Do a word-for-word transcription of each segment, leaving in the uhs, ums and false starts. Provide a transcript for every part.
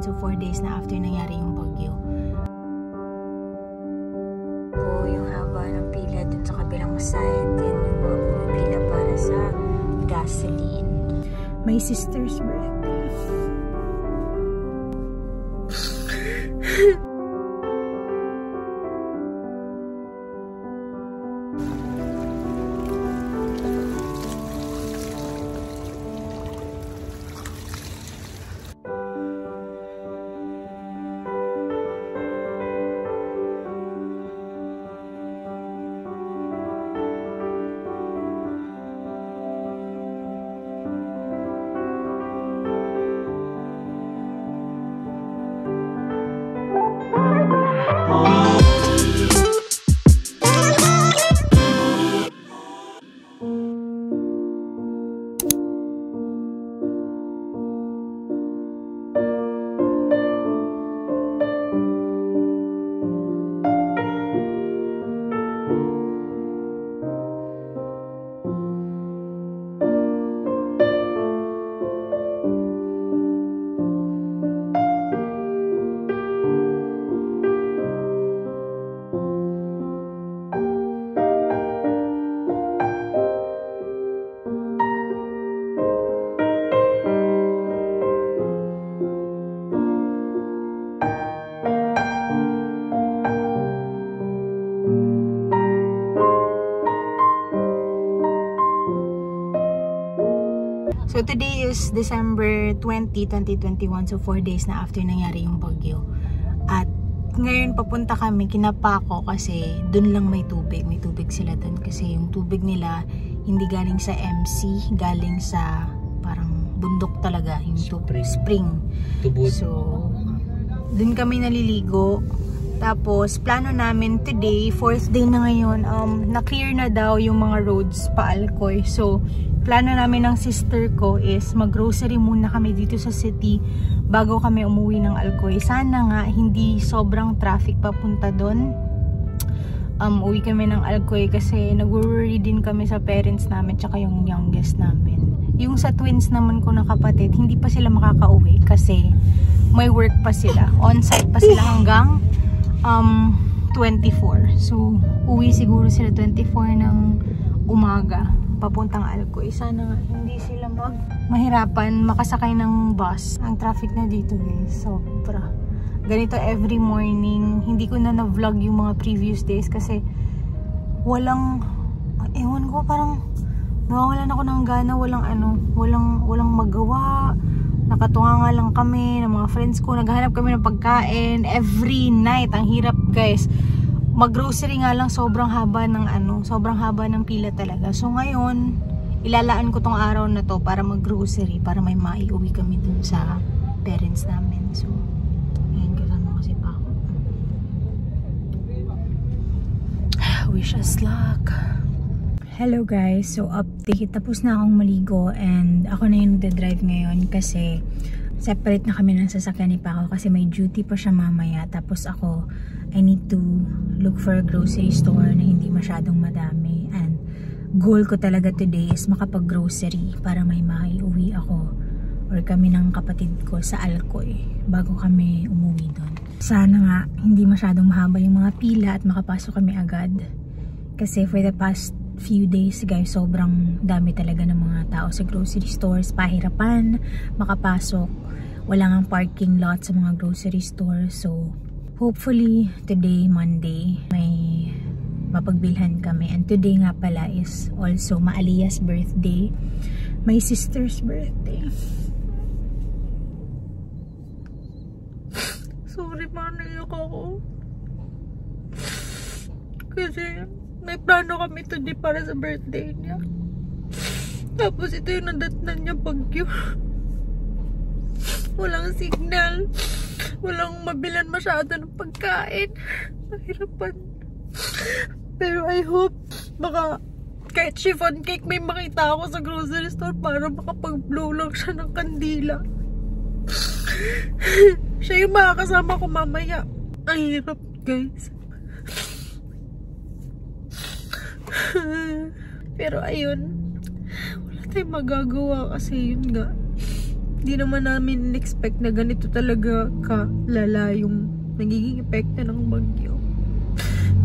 months o four days na after nangyari yung bagyo. O yung haba ng pila dun sa kabilang side, din yung mga pumipila para sa gasoline. My sister's birthday. So today is December twentieth, twenty twenty-one. So four days na after nangyari yung bagyo. At ngayon papunta kami kina Paco kasi doon lang may tubig. May tubig sila doon kasi yung tubig nila hindi galing sa M C, galing sa parang bundok talaga, yung tubig spring. So doon kami naliligo. Tapos, plano namin today, fourth day na ngayon, um, na-clear na daw yung mga roads pa Alcoy. So, plano namin ng sister ko is mag-grocery muna kami dito sa city bago kami umuwi ng Alcoy. Sana nga, hindi sobrang traffic papunta doon. Um, uwi kami ng Alcoy kasi nag-worry din kami sa parents namin tsaka yung youngest namin. Yung sa twins naman ko na kapatid, hindi pa sila makakauwi kasi may work pa sila. On-site pa sila hanggang Um, twenty-four. So, uwi siguro sila twenty-four ng umaga papuntang Alcoy. Sana nga hindi sila mag mahirapan makasakay ng bus. Ang traffic na dito guys, sobra. Ganito every morning. Hindi ko na na-vlog yung mga previous days kasi walang, ewan ko, parang nawawalan ako ng gana, walang ano, walang, walang magawa. Nakatuwa nga lang kami ng mga friends ko. Naghahanap kami ng pagkain every night. Ang hirap guys. Mag-grocery nga lang sobrang haba ng ano. Sobrang haba ng pila talaga. So ngayon, ilalaan ko tong araw na to para mag-grocery. Para may maiuwi kami dun sa parents namin. So, ngayon kasama ko si Paco. Wish us luck. Hello guys, so update, tapos na akong maligo and ako na yung nagdadrive ngayon kasi separate na kami ng sasakyan ni Paco kasi may duty pa siya mamaya, tapos ako I need to look for a grocery store na hindi masyadong madami, and goal ko talaga today is makapag-grocery para may maiuwi ako or kami ng kapatid ko sa Alcoy bago kami umuwi doon. Sana nga hindi masyadong mahaba yung mga pila at makapasok kami agad kasi for the past few days guys, sobrang dami talaga ng mga tao sa grocery stores, pahirapan makapasok, wala ngang parking lot sa mga grocery stores. So hopefully today, Monday, may mapagbilhan kami. And today nga pala is also Maalia's birthday, my sister's birthday. Sorry pa, naiyak ako kasi may plano kami today para sa birthday niya. Tapos ito yung nadatnan niya bagyo. Walang signal. Walang mabilan masyado ng pagkain. Mahirapan. Pero I hope baka kahit chiffon cake may makita ako sa grocery store para makapag-blow lang siya ng kandila. Siya yung makakasama ko mamaya. Ang hirap guys. Pero ayun, wala tayong magagawa kasi yun nga, Hindi naman namin expect na ganito talaga kalala yung nagiging epekto ng bagyo.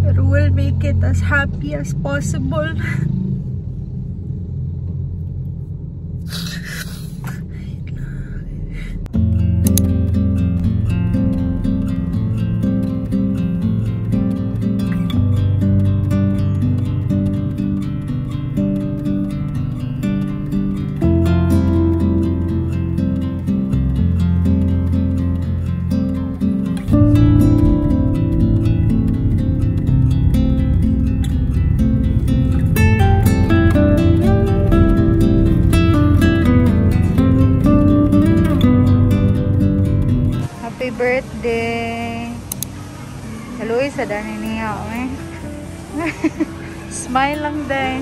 Pero we'll make it as happy as possible. Birthday. Hello, isa dani niya eh. Smile lang day.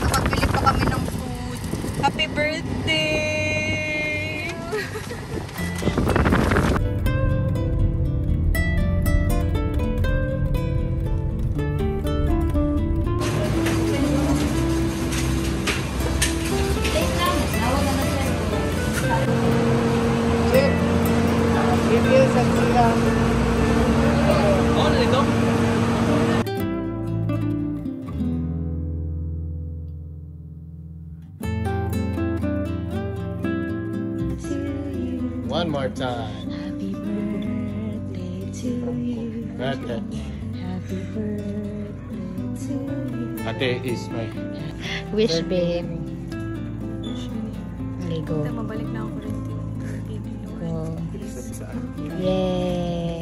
Nakapili pa kami ng food. Happy birthday. One more time. Happy birthday to you. Birthday. Happy birthday to you. Ate is my wish, babe. Lego. Mabalik na ako rin. Yay!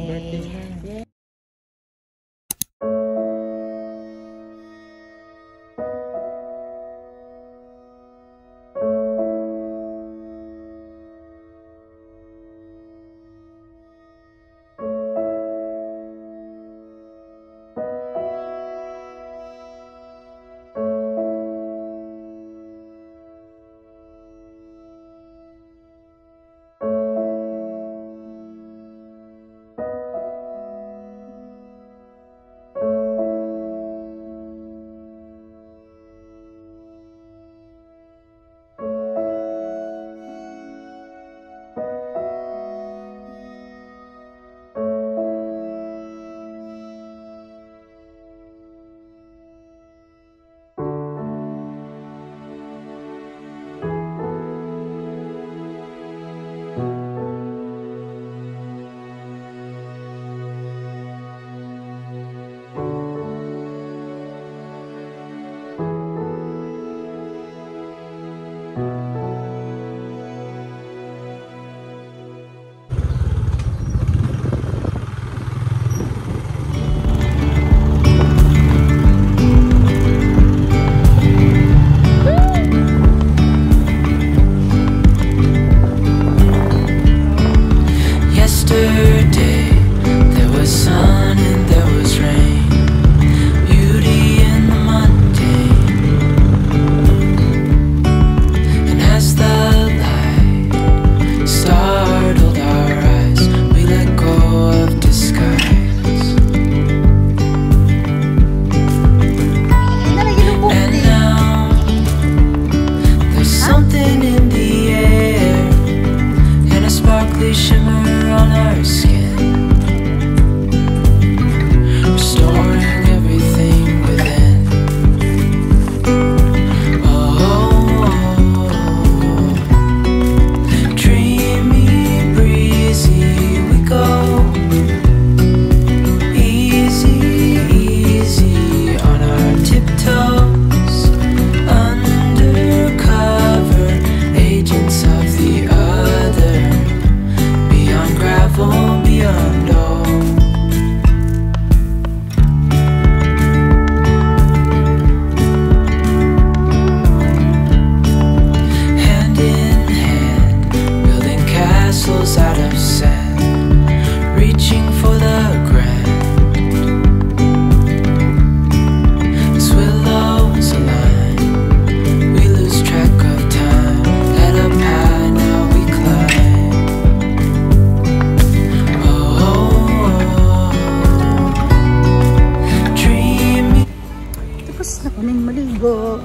Maligo.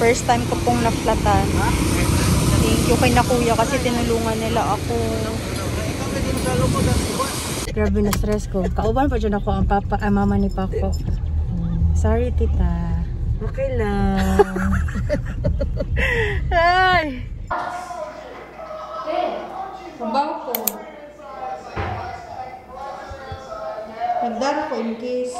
First time ko pong na-flatan. Thank you kay na kuya kasi tinulungan nila ako. Grabe na stress ko. Kauban pa dyan ako ang papa, ang mama ni Paco. Sorry tita. Okay lang. Ay! Pabaw ko. Nagdaro ko in case.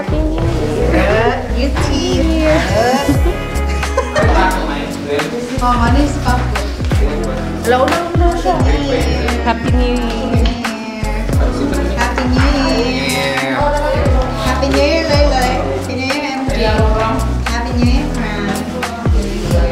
Happy New Year! Happy New Year! Happy New Year, Lele! Happy New Year, M J! Happy New Year, friend! Happy New Year!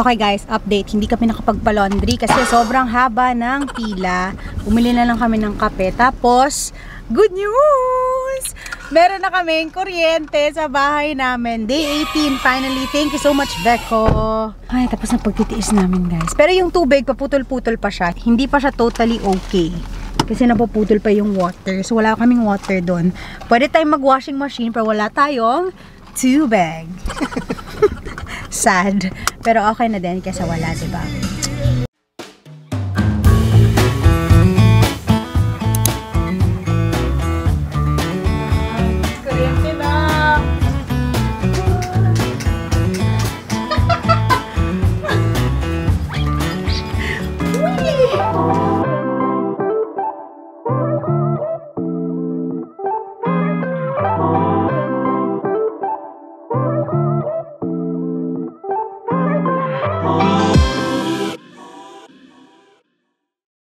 Okay guys, update. Hindi kami nakapagpa-laundry kasi sobrang haba ng pila. Bumili na lang kami ng kape. Tapos, good news! Meron na kaming kuryente sa bahay namin. Day eighteen, finally. Thank you so much, Beko. Ay, tapos na pagtitiis namin guys. Pero yung tubig, paputol-putol pa siya. Hindi pa siya totally okay. kasi napuputol pa yung water. So wala kaming water doon. Pwede tayong mag-washing machine pero wala tayong tubig. Sad. Pero okay na din kasi wala, diba?